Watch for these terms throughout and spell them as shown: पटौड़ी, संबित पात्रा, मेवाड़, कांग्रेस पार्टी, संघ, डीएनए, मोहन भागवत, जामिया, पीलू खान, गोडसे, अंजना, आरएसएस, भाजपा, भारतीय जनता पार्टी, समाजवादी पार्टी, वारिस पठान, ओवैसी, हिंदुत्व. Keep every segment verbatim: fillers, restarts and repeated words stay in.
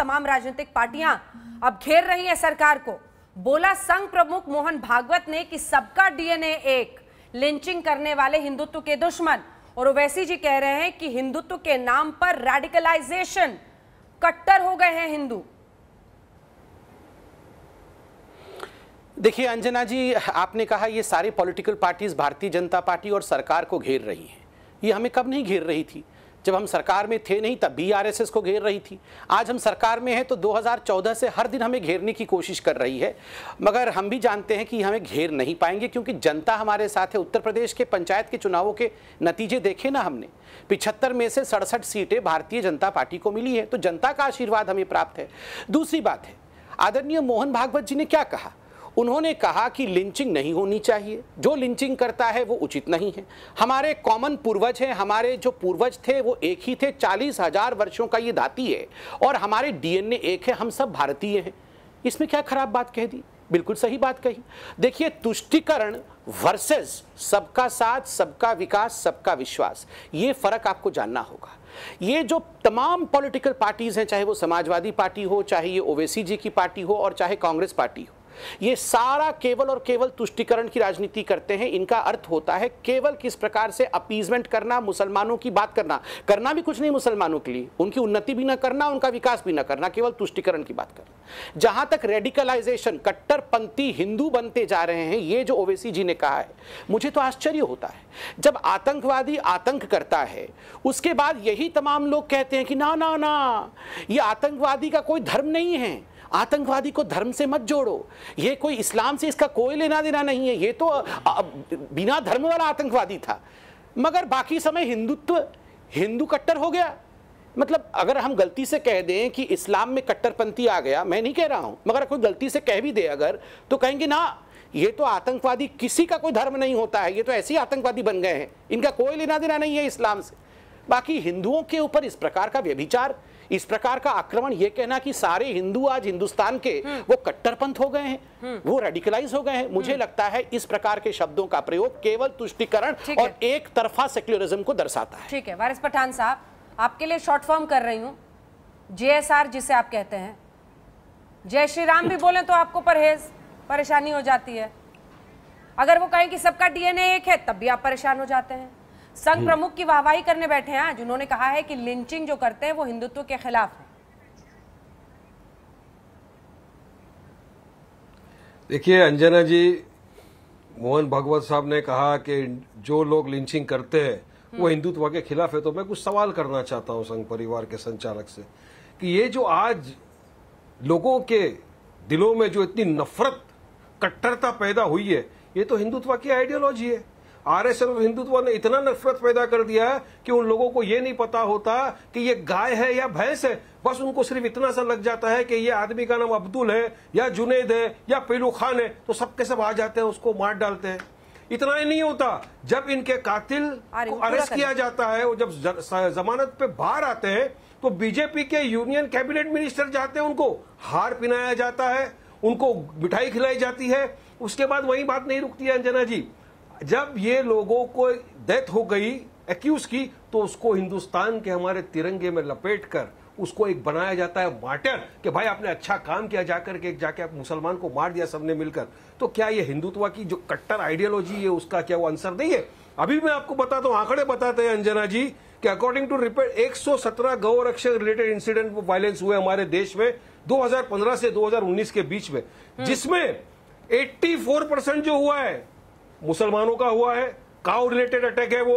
तमाम राजनीतिक पार्टियां अब घेर रही है सरकार को। बोला संघ प्रमुख मोहन भागवत ने कि सबका डीएनए एक, लिंचिंग करने वाले हिंदुत्व के दुश्मन। और ओवैसी जी कह रहे हैं कि हिंदुत्व के नाम पर रेडिकलाइजेशन, कट्टर हो गए हैं हिंदू। देखिए अंजना जी, आपने कहा ये सारी political parties भारतीय जनता पार्टी और सरकार को घेर रही हैं। ये हमें कब नहीं घेर रही थी? जब हम सरकार में थे नहीं तब भी आरएसएस को घेर रही थी। आज हम सरकार में हैं तो दो हज़ार चौदह से हर दिन हमें घेरने की कोशिश कर रही है, मगर हम भी जानते हैं कि हमें घेर नहीं पाएंगे क्योंकि जनता हमारे साथ है। उत्तर प्रदेश के पंचायत के चुनावों के नतीजे देखे ना हमने, पिछहत्तर में से सड़सठ सीटें भारतीय जनता पार्टी को मिली है, तो जनता का आशीर्वाद हमें प्राप्त है। दूसरी बात है, आदरणीय मोहन भागवत जी ने क्या कहा? उन्होंने कहा कि लिंचिंग नहीं होनी चाहिए, जो लिंचिंग करता है वो उचित नहीं है। हमारे कॉमन पूर्वज हैं, हमारे जो पूर्वज थे वो एक ही थे, चालीस हजार वर्षों का ये दाती है और हमारे डीएनए एक है, हम सब भारतीय हैं। इसमें क्या खराब बात कह दी? बिल्कुल सही बात कही। देखिए, तुष्टिकरण वर्सेस सबका साथ, सबका विकास, सबका विश्वास, ये फर्क आपको जानना होगा। ये जो तमाम पॉलिटिकल पार्टीज हैं, चाहे वो समाजवादी पार्टी हो, चाहे ये ओवैसी जी की पार्टी हो और चाहे कांग्रेस पार्टी हो, ये सारा केवल और केवल तुष्टिकरण की राजनीति करते हैं। इनका अर्थ होता है केवल किस प्रकार से अपीजमेंट करना, मुसलमानों की बात करना, करना भी कुछ नहीं मुसलमानों के लिए, उनकी उन्नति भी ना करना, उनका विकास भी ना करना, केवल तुष्टिकरण की बात करना। जहां तक रेडिकलाइजेशन, कट्टरपंथी हिंदू बनते जा रहे हैं, ये जो ओवैसी जी ने कहा है, मुझे तो आश्चर्य होता है। जब आतंकवादी आतंक करता है उसके बाद यही तमाम लोग कहते हैं कि ना ना ना, ये आतंकवादी का कोई धर्म नहीं है, आतंकवादी को धर्म से मत जोड़ो, ये कोई इस्लाम से इसका कोई लेना देना नहीं है, ये तो बिना धर्म वाला आतंकवादी था। मगर बाकी समय हिंदुत्व, हिंदू कट्टर हो गया। मतलब अगर हम गलती से कह दें कि इस्लाम में कट्टरपंथी आ गया, मैं नहीं कह रहा हूं, मगर कोई गलती से कह भी दे अगर, तो कहेंगे ना ये तो आतंकवादी, किसी का कोई धर्म नहीं होता है, ये तो ऐसे ही आतंकवादी बन गए हैं, इनका कोई लेना देना नहीं है इस्लाम से। बाकी हिंदुओं के ऊपर इस प्रकार का व्यभिचार, इस प्रकार का आक्रमण, ये कहना कि सारे हिंदू आज हिंदुस्तान के वो कट्टरपंथ हो गए हैं, वो रेडिकलाइज हो गए हैं, मुझे लगता है इस प्रकार के शब्दों का प्रयोग केवल तुष्टिकरण और एक तरफा सेक्युलरिज्म को दर्शाता है। ठीक है वारिस पठान साहब, आपके लिए शॉर्ट फॉर्म कर रही हूँ, जे एस आर जिसे आप कहते हैं, जय श्री राम भी बोले तो आपको परहेज, परेशानी हो जाती है। अगर वो कहें कि सबका डीएनए एक है तब भी आप परेशान हो जाते हैं। संघ प्रमुख की वाहवाही करने बैठे हैं आज, उन्होंने कहा है कि लिंचिंग जो करते हैं वो हिंदुत्व के खिलाफ है। देखिए अंजना जी, मोहन भागवत साहब ने कहा कि जो लोग लिंचिंग करते हैं वो हिंदुत्व के खिलाफ है, तो मैं कुछ सवाल करना चाहता हूं संघ परिवार के संचालक से कि ये जो आज लोगों के दिलों में जो इतनी नफरत, कट्टरता पैदा हुई है, ये तो हिंदुत्व की आइडियोलॉजी है। आरएसएस और हिंदुत्व ने इतना नफरत पैदा कर दिया है कि उन लोगों को ये नहीं पता होता कि ये गाय है या भैंस है, बस उनको सिर्फ इतना सा लग जाता है कि ये आदमी का नाम अब्दुल है या जुनेद है या पीलू खान है, तो सबके सब आ जाते हैं, उसको मार डालते हैं। इतना ही नहीं होता, जब इनके कातिल को अरेस्ट किया जाता है और जब जमानत पे बाहर आते हैं तो बीजेपी के यूनियन कैबिनेट मिनिस्टर जाते हैं, उनको हार पहनाया जाता है, उनको मिठाई खिलाई जाती है। उसके बाद वही बात नहीं रुकती है अंजना जी, जब ये लोगों को डेथ हो गई एक्यूज की, तो उसको हिंदुस्तान के हमारे तिरंगे में लपेट कर उसको एक बनाया जाता है मार्टर, कि भाई आपने अच्छा काम किया, जाकर के जाके आप मुसलमान को मार दिया सबने मिलकर। तो क्या ये हिंदुत्व की जो कट्टर आइडियोलॉजी है उसका क्या वो आंसर नहीं है? अभी मैं आपको बताता हूँ, आंकड़े बताते हैं अंजना जी कि अकॉर्डिंग टू रिपोर्ट एक सौ सत्रह गौरक्षण रिलेटेड इंसिडेंट वायलेंस हुए हमारे देश में दो हजार पंद्रह से दो हजार उन्नीस के बीच में, जिसमें एट्टी फोर परसेंट जो हुआ है मुसलमानों का हुआ है, काउ रिलेटेड अटैक है वो,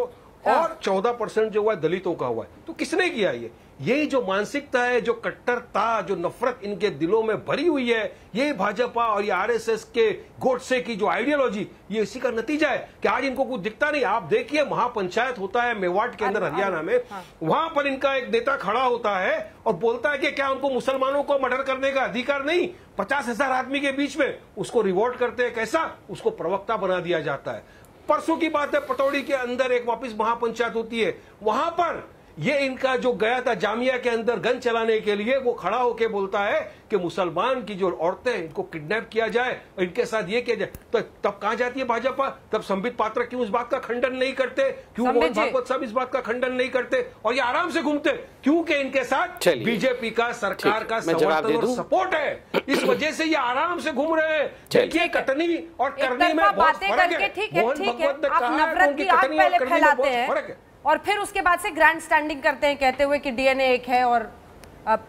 और चौदह परसेंट जो हुआ है दलितों का हुआ है। तो किसने किया ये? यही जो मानसिकता है, जो कट्टरता, जो नफरत इनके दिलों में भरी हुई है, यही भाजपा और ये आरएसएस के गोडसे की जो आइडियोलॉजी, ये इसी का नतीजा है कि आज इनको कुछ दिखता नहीं। आप देखिए, महापंचायत होता है मेवाड़ के अंदर, हरियाणा में, वहां पर इनका एक नेता खड़ा होता है और बोलता है कि क्या उनको मुसलमानों को मर्डर करने का अधिकार नहीं? पचास हजार आदमी के बीच में उसको रिवॉर्ड करते हैं, कैसा? उसको प्रवक्ता बना दिया जाता है। परसों की बात है, पटौड़ी के अंदर एक वापिस महापंचायत होती है, वहां पर ये इनका जो गया था जामिया के अंदर गन चलाने के लिए, वो खड़ा होके बोलता है कि मुसलमान की जो औरतें इनको किडनैप किया जाए, इनके साथ ये किया जाए, तो तब कहाँ जाती है भाजपा? तब संबित पात्रा क्यों इस बात का खंडन नहीं करते, क्यों मोहन भागवत साहब इस बात का खंडन नहीं करते, और ये आराम से घूमते क्योंकि इनके साथ बीजेपी का सरकार का समर्थन और सपोर्ट है, इस वजह से ये आराम से घूम रहे हैं। कटनी और करनी में बहुत फर्क है। मोहन भागवत ने कहा उनकी कटनी और करनी में बहुत फर्क है, और फिर उसके बाद से ग्रैंड स्टैंडिंग करते हैं कहते हुए कि डीएनए एक है और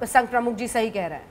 संघ प्रमुख जी सही कह रहे हैं।